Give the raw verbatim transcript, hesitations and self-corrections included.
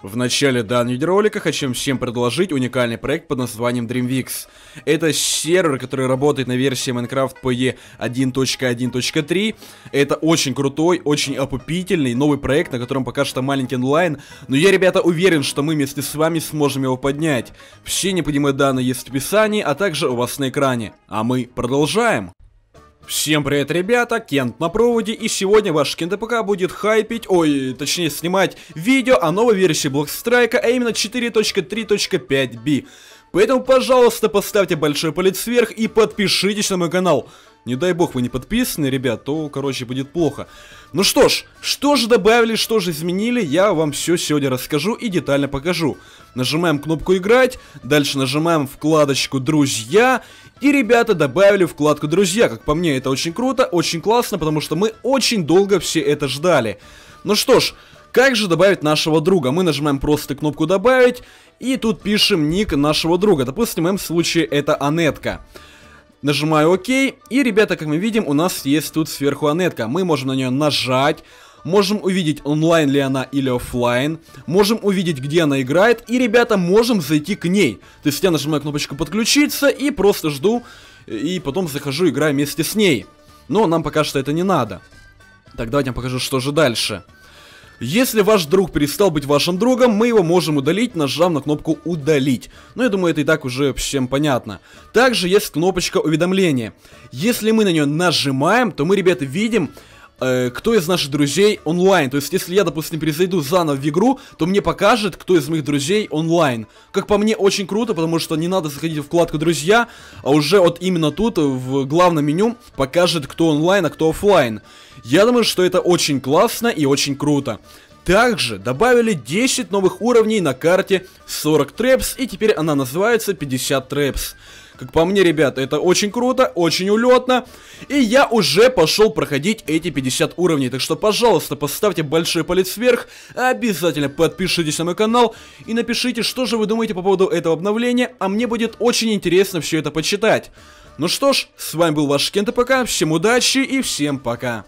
В начале данного видеоролика хочу всем предложить уникальный проект под названием DreamWix. Это сервер, который работает на версии Minecraft пэ е один точка один точка три. Это очень крутой, очень опупительный новый проект, на котором пока что маленький онлайн. Но я, ребята, уверен, что мы вместе с вами сможем его поднять. Все необходимые данные есть в описании, а также у вас на экране. А мы продолжаем. Всем привет, ребята, Кент на проводе, и сегодня ваш Кент.апк будет хайпить, ой, точнее снимать видео о новой версии Block Strike, а именно четыре точка три точка пять би. Поэтому, пожалуйста, поставьте большой палец вверх и подпишитесь на мой канал. Не дай бог вы не подписаны, ребят, то, короче, будет плохо. Ну что ж, что же добавили, что же изменили, я вам все сегодня расскажу и детально покажу. Нажимаем кнопку «Играть», дальше нажимаем вкладочку «Друзья». И, ребята, добавили вкладку «Друзья». Как по мне, это очень круто, очень классно, потому что мы очень долго все это ждали. Ну что ж, как же добавить нашего друга? Мы нажимаем просто кнопку «Добавить», и тут пишем ник нашего друга. Допустим, в моем случае это Анетка. Нажимаю ОК, и, ребята, как мы видим, у нас есть тут сверху Анетка. Мы можем на нее нажать, можем увидеть, онлайн ли она или офлайн, можем увидеть, где она играет, и, ребята, можем зайти к ней. То есть я нажимаю кнопочку «Подключиться» и просто жду, и потом захожу, играю вместе с ней. Но нам пока что это не надо. Так, давайте я покажу, что же дальше. Если ваш друг перестал быть вашим другом, мы его можем удалить, нажав на кнопку «Удалить». Ну, я думаю, это и так уже всем понятно. Также есть кнопочка «Уведомления». Если мы на нее нажимаем, то мы, ребята, видим, э, кто из наших друзей онлайн. То есть, если я, допустим, перезайду заново в игру, то мне покажет, кто из моих друзей онлайн. Как по мне, очень круто, потому что не надо заходить в вкладку «Друзья», а уже вот именно тут, в главном меню, покажет, кто онлайн, а кто офлайн. Я думаю, что это очень классно и очень круто. Также добавили десять новых уровней на карте сорок Трепс, и теперь она называется пятьдесят Трепс. Как по мне, ребята, это очень круто, очень улетно. И я уже пошел проходить эти пятьдесят уровней. Так что, пожалуйста, поставьте большой палец вверх, обязательно подпишитесь на мой канал и напишите, что же вы думаете по поводу этого обновления, а мне будет очень интересно все это почитать. Ну что ж, с вами был ваш Кент.апк, всем удачи и всем пока.